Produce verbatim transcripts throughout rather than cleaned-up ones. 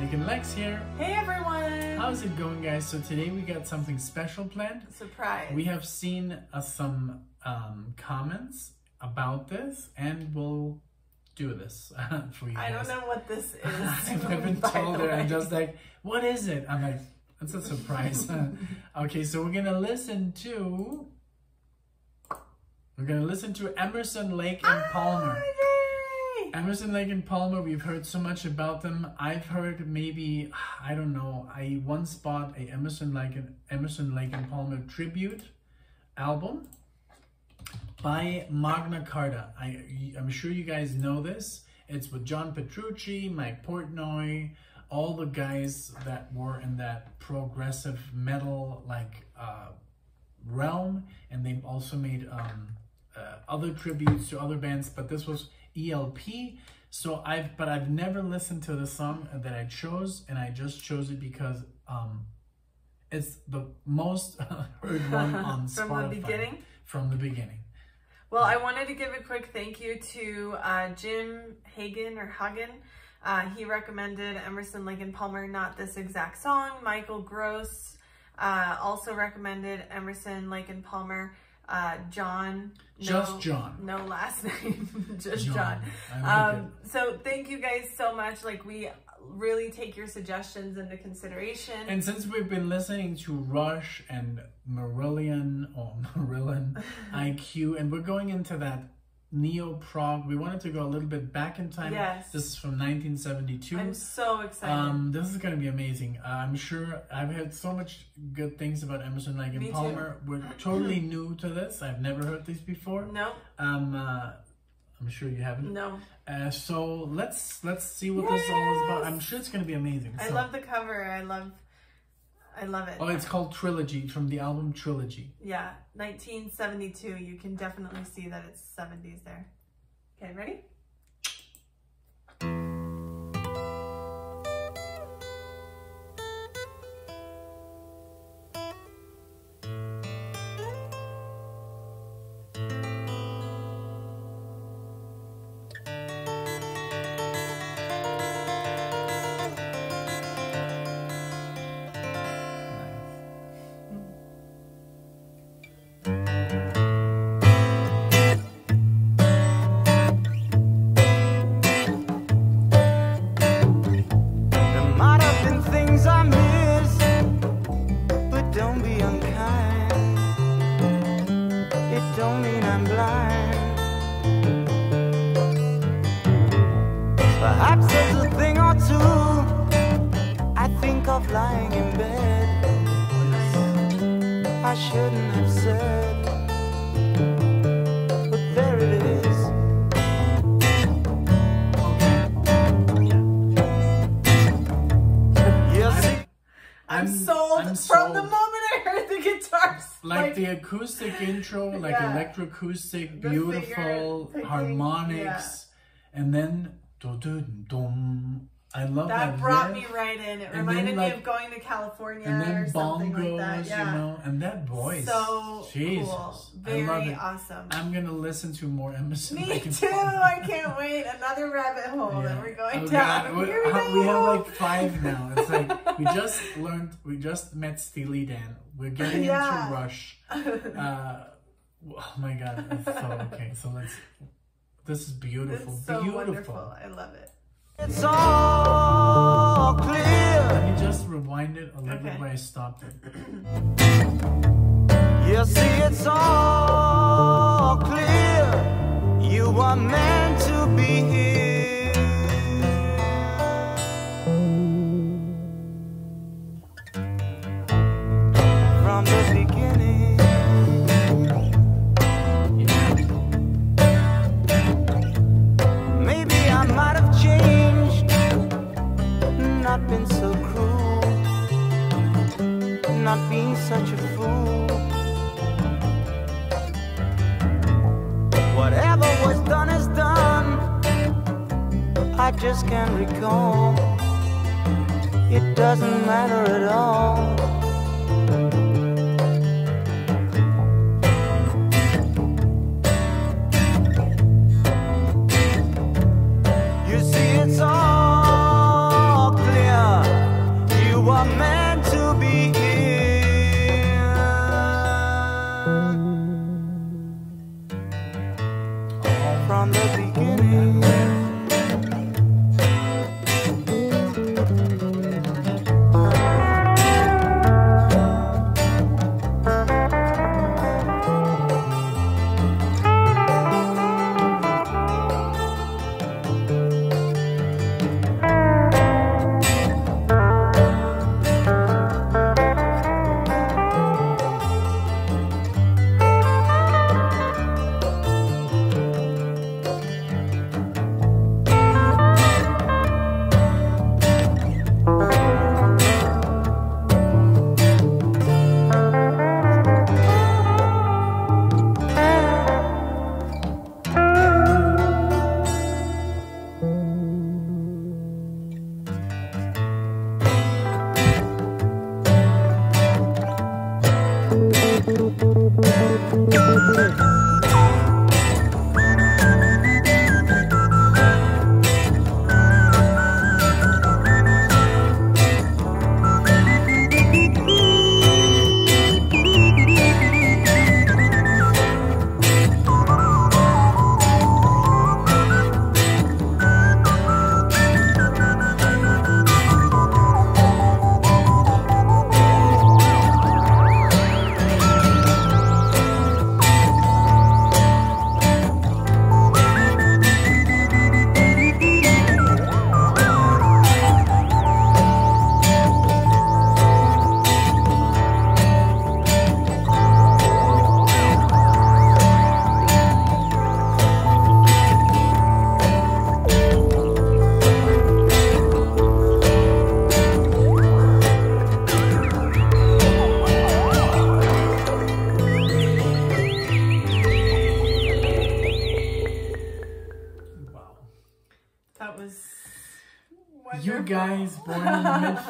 Nick and Lex here. Hey everyone! How's it going, guys? So today we got something special planned. Surprise! We have seen uh, some um, comments about this, and we'll do this for you guys. I don't know what this is. I've been told it. I'm just like, what is it? I'm like, that's a surprise. Okay, so we're gonna listen to we're gonna listen to Emerson, Lake and Palmer. Ah, Emerson, Lake and Palmer, we've heard so much about them. I've heard maybe, I don't know, I once bought a Emerson, Lake and, Emerson, Lake and Palmer tribute album by Magna Carta. I, I'm sure you guys know this. It's with John Petrucci, Mike Portnoy, all the guys that were in that progressive metal like uh, realm. And they've also made um, uh, other tributes to other bands, but this was E L P. So I've but I've never listened to the song that I chose, and I just chose it because um it's the most heard one on Spotify. From the beginning? From the beginning. Well, I wanted to give a quick thank you to uh Jim Hagen or Hagen. Uh he recommended Emerson, Lake and Palmer, not this exact song. Michael Gross uh also recommended Emerson, Lake and Palmer. Uh, John, no, just John, no last name, just John. John. Like um, so thank you guys so much. Like, we really take your suggestions into consideration. And since we've been listening to Rush and Marillion or Marillion, I Q, and we're going into that neo-prog, we wanted to go a little bit back in time. Yes. This is from nineteen seventy-two. I'm so excited. Um, this is going to be amazing. Uh, I'm sure I've heard so much good things about Emerson, Lake and Palmer. Too. We're totally new to this. I've never heard these before. No. Um, uh, I'm sure you haven't. No. Uh, so let's let's see what yes. this all is about. I'm sure it's going to be amazing. I so. love the cover. I love I love it. Oh, it's called Trilogy, from the album Trilogy. Yeah, nineteen seventy-two. You can definitely see that it's seventies there. Okay, ready? Perhaps there's a thing or two I think of lying in bed I shouldn't have said, but there it is. Yes. I'm, I'm sold I'm from sold. the moment I heard the guitars. Like, like the acoustic intro, like yeah. electroacoustic, beautiful harmonics, yeah. and then dum, dum, dum. I love that. That brought riff. me right in. It and reminded then, like, me of going to California and then or something bongos, like that. Yeah. You know, and that voice. So Jesus. cool. Very I love it. awesome. I'm gonna listen to more Emerson. Me too. I can't wait. Another rabbit hole yeah. that we're going oh, down. God. Here we go. We have like five now. It's like we just learned. We just met Steely Dan. We're getting yeah. into Rush. Uh, oh my God. It's so okay. So let's. This is beautiful. It's so beautiful. Wonderful. I love it. It's all clear. Let me just rewind it a little okay. bit where I stopped it. You see, it's all clear. You were meant to be here. From the beginning. Not been so cruel, not being such a fool. Whatever was done is done. I just can't recall. It doesn't matter at all. You see, it's all. Yeah. from the beginning.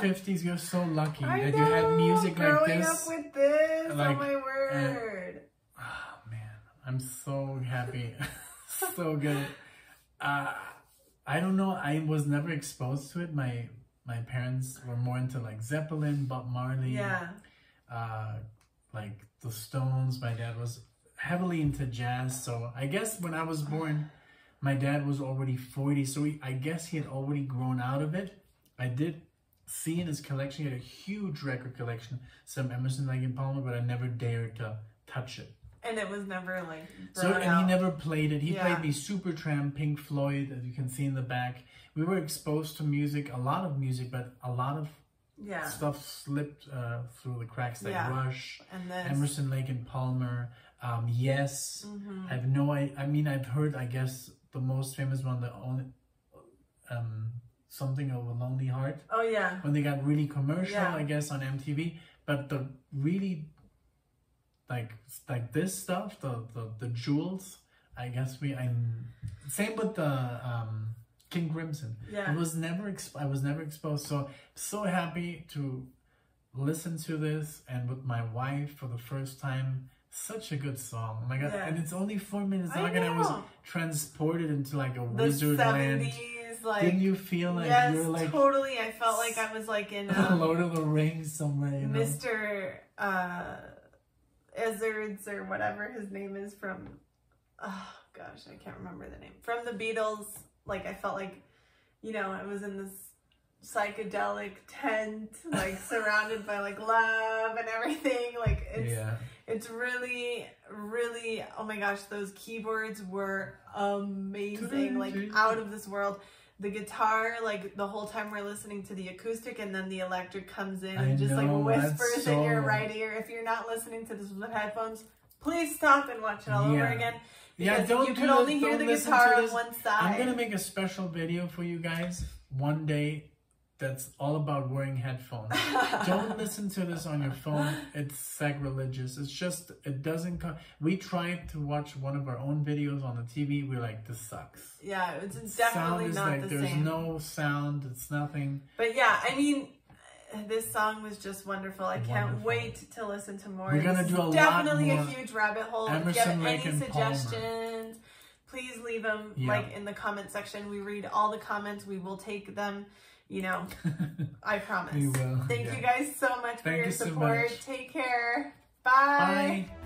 fifties, you're so lucky I that know, you had music growing like this. Growing up with this, like, oh my word. Ah, oh man, I'm so happy. So good. Uh, I don't know, I was never exposed to it. My my parents were more into like Zeppelin, Bob Marley, yeah. uh, like the Stones. My dad was heavily into jazz. So I guess when I was born, my dad was already forty. So he, I guess he had already grown out of it. I did see in his collection, he had a huge record collection, some Emerson, Lake and Palmer, but I never dared to touch it. And it was never like so, and out. He never played it. He yeah. played the Supertramp, Pink Floyd, as you can see in the back. We were exposed to music, a lot of music, but a lot of yeah. stuff slipped uh, through the cracks, like yeah. Rush, and Emerson, Lake and Palmer, um, Yes. Mm-hmm. I've no, I, I mean, I've heard, I guess, the most famous one, the only. Um, Something of a Lonely Heart. Oh yeah. When they got really commercial, yeah. I guess on M T V. But the really, like like this stuff, the the, the jewels. I guess we. I'm same with the um, King Crimson. Yeah. It was never. Exp I was never exposed. So so happy to listen to this and with my wife for the first time. Such a good song. Oh my god! Yeah. And it's only four minutes long, and I was transported into like a the wizard land. Like, didn't you feel like yes, you were like totally? I felt like I was like in um, Lord of the Rings somewhere, you know? Mister Uh, Izzards or whatever his name is from. Oh gosh, I can't remember the name from the Beatles. Like I felt like, you know, I was in this psychedelic tent, like surrounded by like love and everything. Like it's yeah. it's really, really. Oh my gosh, those keyboards were amazing. Like out of this world. The guitar, like the whole time we're listening to the acoustic, and then the electric comes in and I just know, like whispers so... in your right ear. If you're not listening to this with headphones, please stop and watch it all yeah. over again. Because yeah, don't you can do only it, hear the guitar on one side. I'm gonna make a special video for you guys one day that's all about wearing headphones. Don't listen to this on your phone. It's sacrilegious. It's just it doesn't come. We tried to watch one of our own videos on the T V. We're like, this sucks. Yeah, it's definitely sound is not like, the there's same. There's no sound. It's nothing. But yeah, I mean, this song was just wonderful. I wonderful. can't wait to listen to more. We're gonna do a definitely lot more a huge rabbit hole. Emerson, if you have any suggestions, Palmer. please leave them yeah. like in the comment section. We read all the comments. We will take them. You know, I promise. We will. Thank yeah. you guys so much Thank for your you support. So Take care. Bye. Bye.